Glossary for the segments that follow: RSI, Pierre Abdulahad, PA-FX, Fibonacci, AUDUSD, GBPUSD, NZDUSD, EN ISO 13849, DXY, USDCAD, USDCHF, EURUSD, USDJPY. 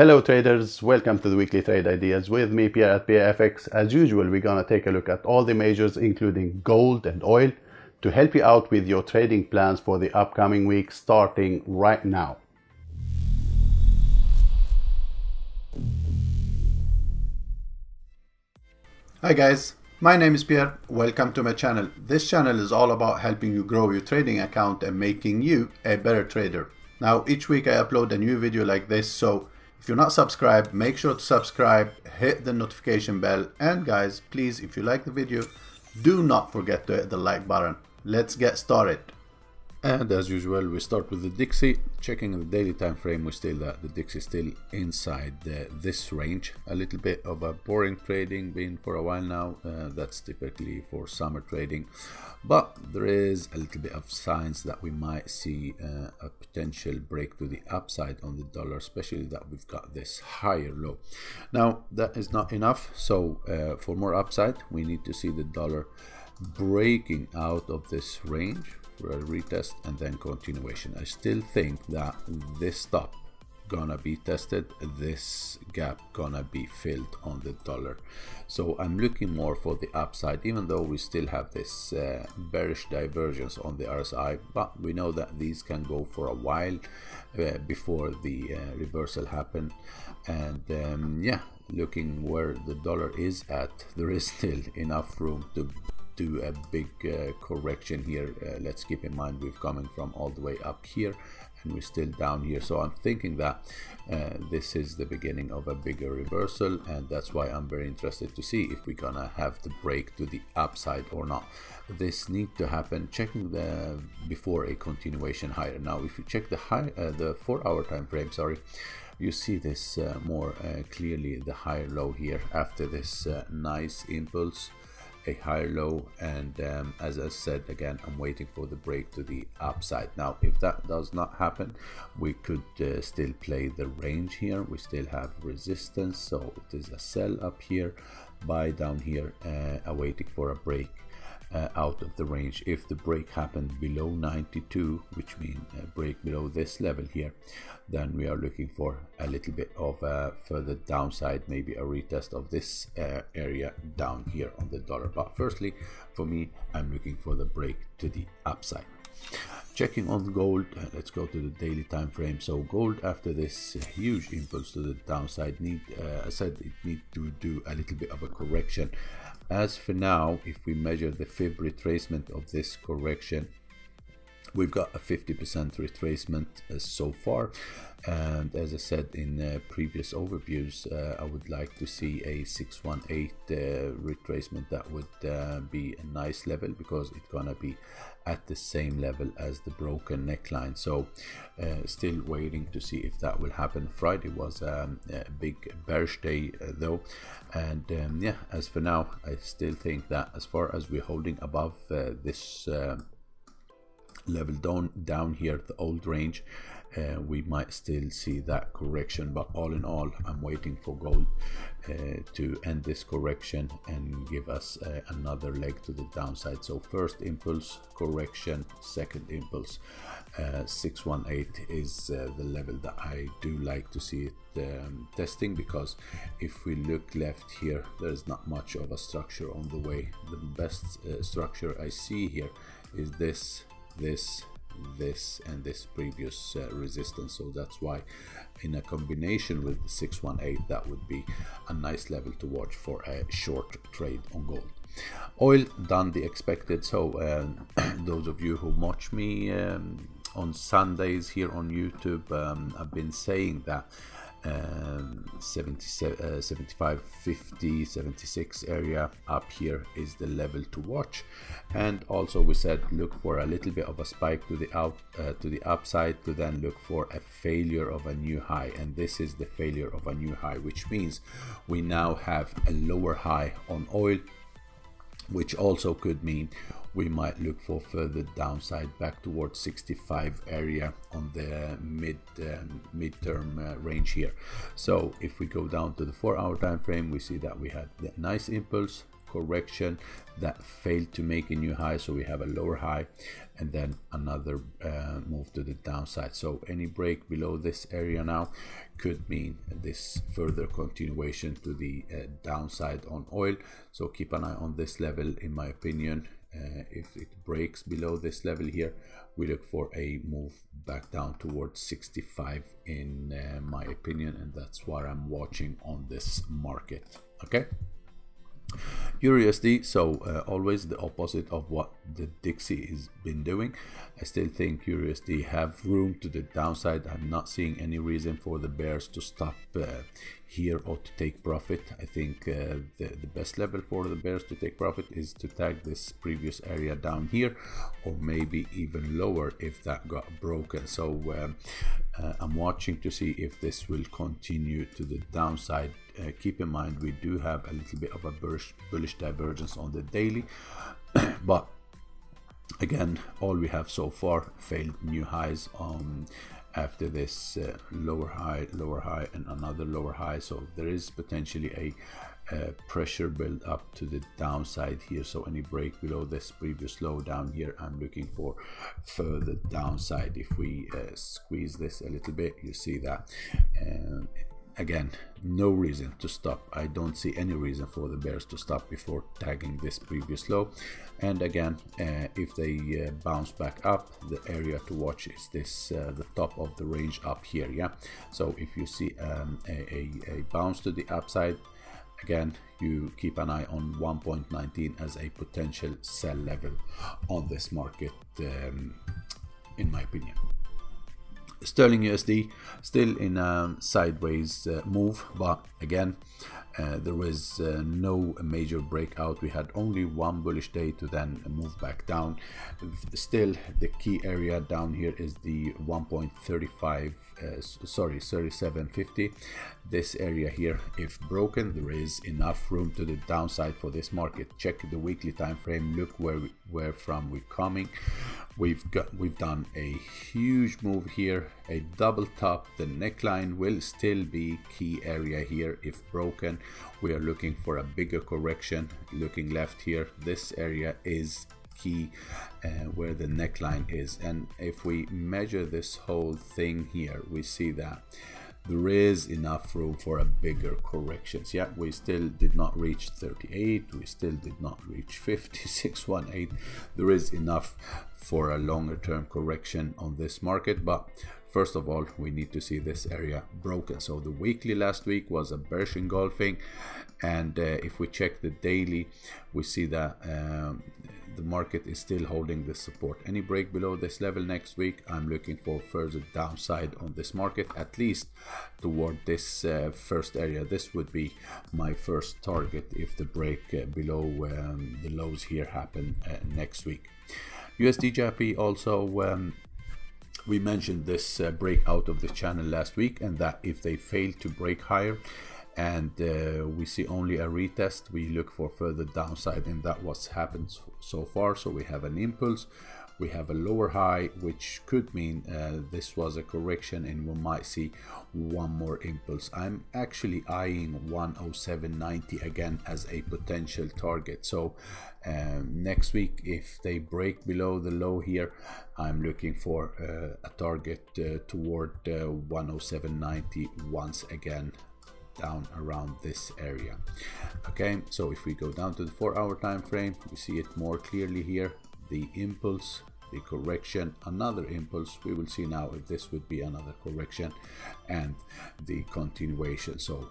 Hello traders, welcome to the weekly trade ideas with me Pierre at PA-FX. As usual, we're gonna take a look at all the measures including gold and oil to help you out with your trading plans for the upcoming week starting right now. Hi guys, my name is Pierre. Welcome to my channel. This channel is all about helping you grow your trading account and making you a better trader. Now each week I upload a new video like this, so if you're not subscribed, make sure to subscribe, hit the notification bell, and guys, please, if you like the video, do not forget to hit the like button. Let's get started. And as usual, we start with the DXY, checking the daily time frame. We still the DXY is still inside this range. A little bit of a boring trading, been for a while now. That's typically for summer trading, but there is a little bit of signs that we might see a potential break to the upside on the dollar, especially that we've got this higher low. Now that is not enough, so for more upside we need to see the dollar breaking out of this range for a retest and then continuation. I still think that this stop gonna be tested, this gap gonna be filled on the dollar, so I'm looking more for the upside, even though we still have this bearish divergence on the RSI, but we know that these can go for a while before the reversal happen. And yeah, looking where the dollar is at, there is still enough room to do a big correction here. Let's keep in mind we've coming from all the way up here and we're still down here, so I'm thinking that this is the beginning of a bigger reversal, and that's why I'm very interested to see if we're gonna have the break to the upside or not. This need to happen, checking the before a continuation higher. Now if you check the high the 4-hour time frame, sorry, you see this more clearly, the higher low here after this nice impulse, a higher low. And as I said, again, I'm waiting for the break to the upside. Now if that does not happen, we could still play the range here. We still have resistance, so it is a sell up here, buy down here, awaiting for a break out of the range. If the break happened below 92, which means a break below this level here, then we are looking for a little bit of a further downside, maybe a retest of this area down here on the dollar. But firstly, for me, I'm looking for the break to the upside. Checking on gold, let's go to the daily time frame. So gold, after this huge impulse to the downside, need I said it need to do a little bit of a correction. As for now, if we measure the Fib retracement of this correction, we've got a 50% retracement so far. And as I said in previous overviews, I would like to see a 618 retracement. That would be a nice level because it's gonna be at the same level as the broken neckline. So still waiting to see if that will happen. Friday was a big bearish day though, and yeah, as for now I still think that as far as we're holding above this level down here at the old range, we might still see that correction. But all in all, I'm waiting for gold to end this correction and give us another leg to the downside. So first impulse correction, second impulse, 618 is the level that I do like to see it testing, because if we look left here, there's not much of a structure on the way. The best structure I see here is this and this previous resistance. So that's why in a combination with the 618, that would be a nice level to watch for a short trade on gold. Oil done the expected. So those of you who watch me on Sundays here on YouTube, I've been saying that 75.50, 76 area up here is the level to watch. And also we said look for a little bit of a spike to the upside, to then look for a failure of a new high. And this is the failure of a new high, which means we now have a lower high on oil, which also could mean we might look for further downside back towards 65 area on the midterm range here. So if we go down to the 4-hour time frame, we see that we had that nice impulse, correction that failed to make a new high, so we have a lower high and then another move to the downside. So any break below this area now could mean this further continuation to the downside on oil, so keep an eye on this level. In my opinion, if it breaks below this level here, we look for a move back down towards 65 in my opinion, and that's what I'm watching on this market. Okay, EURUSD, so always the opposite of what the DXY has been doing. I still think EURUSD have room to the downside. I'm not seeing any reason for the bears to stop here or to take profit. I think the best level for the bears to take profit is to tag this previous area down here, or maybe even lower if that got broken. So I'm watching to see if this will continue to the downside. Keep in mind we do have a little bit of a bullish divergence on the daily, but again all we have so far failed new highs after this lower high and another lower high. So there is potentially a pressure build up to the downside here, so any break below this previous low down here, I'm looking for further downside. If we squeeze this a little bit, you see that again, no reason to stop. I don't see any reason for the bears to stop before tagging this previous low. And again, if they bounce back up, the area to watch is this the top of the range up here. Yeah, so if you see a bounce to the upside, again you keep an eye on 1.19 as a potential sell level on this market in my opinion. Sterling USD still in a sideways move, but again there was no major breakout. We had only one bullish day to then move back down. Still the key area down here is the 1.35 sorry 37.50. this area here, if broken, there is enough room to the downside for this market. Check the weekly time frame, look where from we're coming. We've done a huge move here, a double top. The neckline will still be key area here. If broken, we are looking for a bigger correction. Looking left here, this area is key where the neckline is, and if we measure this whole thing here, we see that there is enough room for a bigger corrections. Yeah, we still did not reach 38, we still did not reach 56.18. There is enough for a longer term correction on this market, but first of all we need to see this area broken. So the weekly last week was a bearish engulfing, and if we check the daily, we see that the market is still holding this support. Any break below this level next week, I'm looking for further downside on this market, at least toward this first area. This would be my first target if the break below the lows here happen next week. USDJPY also, we mentioned this breakout of the channel last week, and that if they fail to break higher and we see only a retest, we look for further downside, and that what's happened so far. So we have an impulse, we have a lower high, which could mean this was a correction, and we might see one more impulse. I'm actually eyeing 107.90 again as a potential target. So next week, if they break below the low here, I'm looking for a target toward 107.90 once again, down around this area. Okay, so if we go down to the 4-hour time frame, we see it more clearly here, the impulse, the correction, another impulse. We will see now if this would be another correction and the continuation. So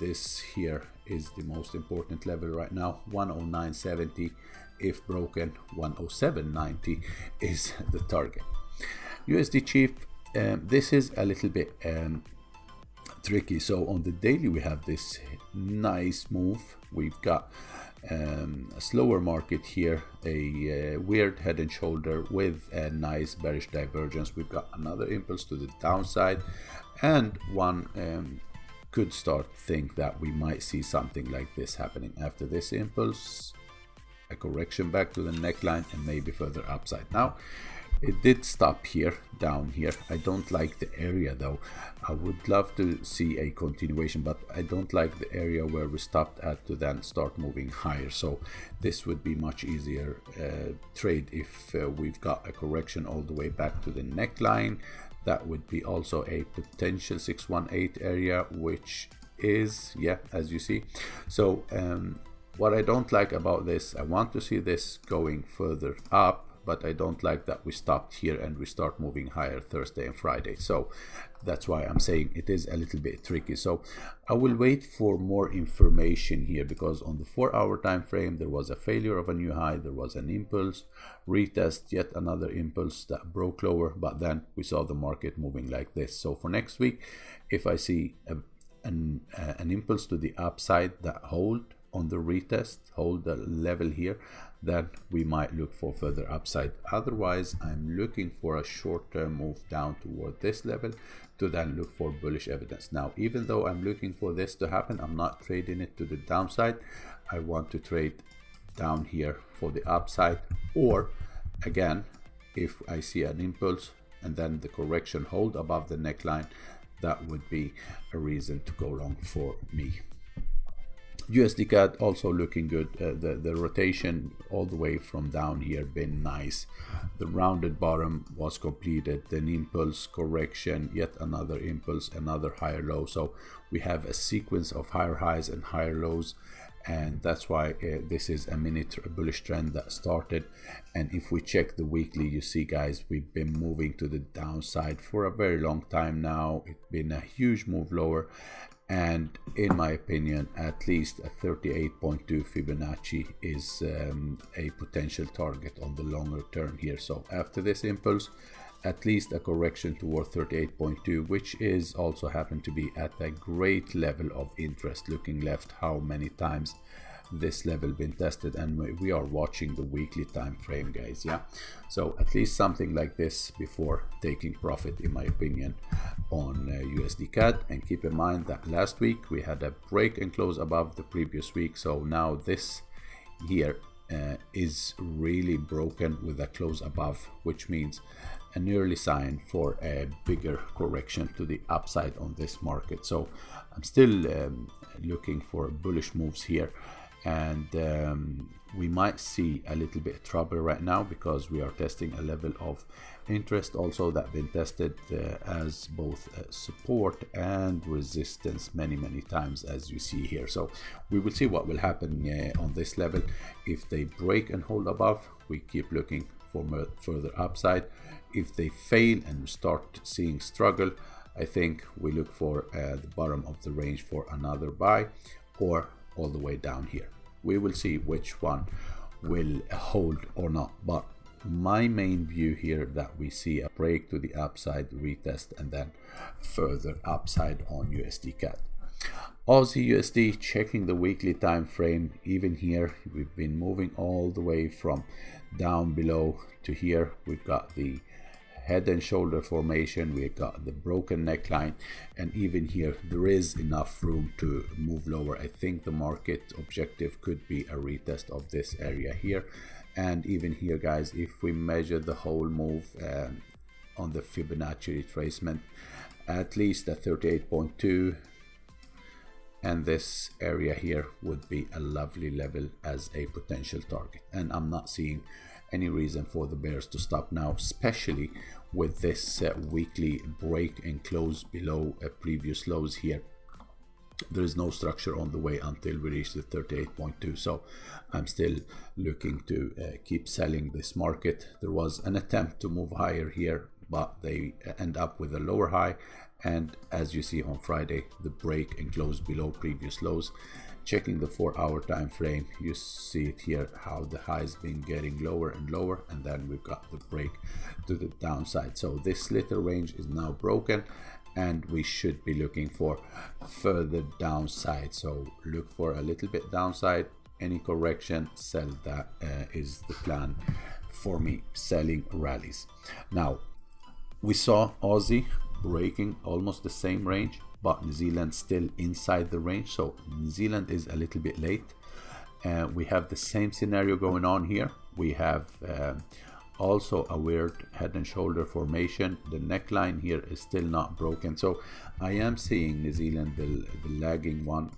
this here is the most important level right now, 109.70. if broken, 107.90 is the target. USD Chief, this is a little bit tricky. So on the daily we have this nice move, we've got a slower market here, a weird head and shoulder with a nice bearish divergence. We've got another impulse to the downside, and one could start think that we might see something like this happening. After this impulse, a correction back to the neckline and maybe further upside. Now It did stop here, down here. I don't like the area though. I would love to see a continuation, but I don't like the area where we stopped at to then start moving higher. So this would be much easier trade if we've got a correction all the way back to the neckline. That would be also a potential 618 area, which is, yeah, as you see. So what I don't like about this, I want to see this going further up, but I don't like that we stopped here and we start moving higher Thursday and Friday. So that's why I'm saying it is a little bit tricky. So I will wait for more information here, because on the 4-hour time frame there was a failure of a new high, there was an impulse retest, yet another impulse that broke lower, but then we saw the market moving like this. So for next week, if I see an impulse to the upside that hold on the retest, hold the level here, then we might look for further upside. Otherwise, I'm looking for a short-term move down toward this level to then look for bullish evidence. Now, even though I'm looking for this to happen, I'm not trading it to the downside. I want to trade down here for the upside, or again, if I see an impulse and then the correction hold above the neckline, that would be a reason to go long for me. USDCAD also looking good. The rotation all the way from down here been nice. The rounded bottom was completed, then impulse correction, yet another impulse, another higher low. So we have a sequence of higher highs and higher lows, and that's why this is a mini bullish trend that started. And if we check the weekly, you see guys, we've been moving to the downside for a very long time now. It's been a huge move lower, and in my opinion, at least a 38.2 Fibonacci is a potential target on the longer term here. So after this impulse, at least a correction toward 38.2, which is also happened to be at a great level of interest. Looking left, how many times this level been tested, and we are watching the weekly time frame, guys. Yeah, so at least something like this before taking profit, in my opinion, on USDCAD. And keep in mind that last week we had a break and close above the previous week, so now this here is really broken with a close above, which means an early sign for a bigger correction to the upside on this market. So I'm still looking for bullish moves here, and we might see a little bit of trouble right now because we are testing a level of interest also that been tested as both support and resistance many times, as you see here. So we will see what will happen on this level. If they break and hold above, we keep looking for further upside. If they fail and we start seeing struggle, I think we look for the bottom of the range for another buy, or all the way down here. We will see which one will hold or not, but my main view here that we see a break to the upside, retest, and then further upside on USDCAD. Aussie USD, checking the weekly time frame, even here we've been moving all the way from down below to here. We've got the head and shoulder formation, we got the broken neckline, and even here there is enough room to move lower. I think the market objective could be a retest of this area here, and even here guys, if we measure the whole move on the Fibonacci retracement, at least a 38.2, and this area here would be a lovely level as a potential target. And I'm not seeing any reason for the bears to stop now, especially with this weekly break and close below previous lows here. There is no structure on the way until we reach the 38.2, so I'm still looking to keep selling this market. There was an attempt to move higher here, but they end up with a lower high, and as you see on Friday, the break and close below previous lows. Checking the 4-hour time frame, you see it here how the high's been getting lower and lower, and then we've got the break to the downside. So this little range is now broken, and we should be looking for further downside. So look for a little bit downside, any correction, sell. That is the plan for me, selling rallies. Now we saw Aussie breaking almost the same range, but New Zealand still inside the range, so New Zealand is a little bit late. We have the same scenario going on here. We have also a weird head and shoulder formation. The neckline here is still not broken. So I am seeing New Zealand, the lagging one.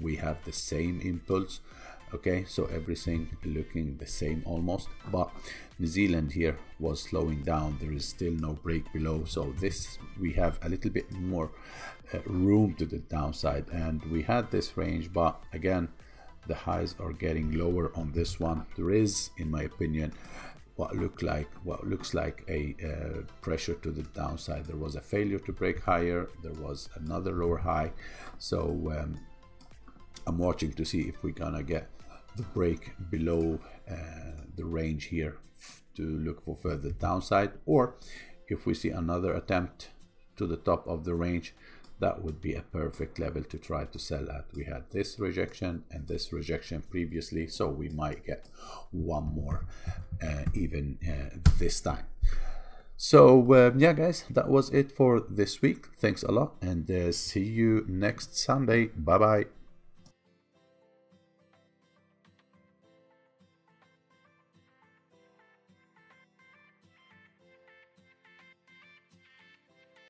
We have the same impulse. Okay, so everything looking the same almost, but New Zealand here was slowing down. There is still no break below, so this we have a little bit more room to the downside. And we had this range, but again the highs are getting lower on this one. There is, in my opinion, what looks like a pressure to the downside. There was a failure to break higher, there was another lower high, so I'm watching to see if we're gonna get the break below the range here to look for further downside, or if we see another attempt to the top of the range, that would be a perfect level to try to sell at. We had this rejection and this rejection previously, so we might get one more even this time. So yeah guys, that was it for this week. Thanks a lot, and see you next Sunday. Bye bye.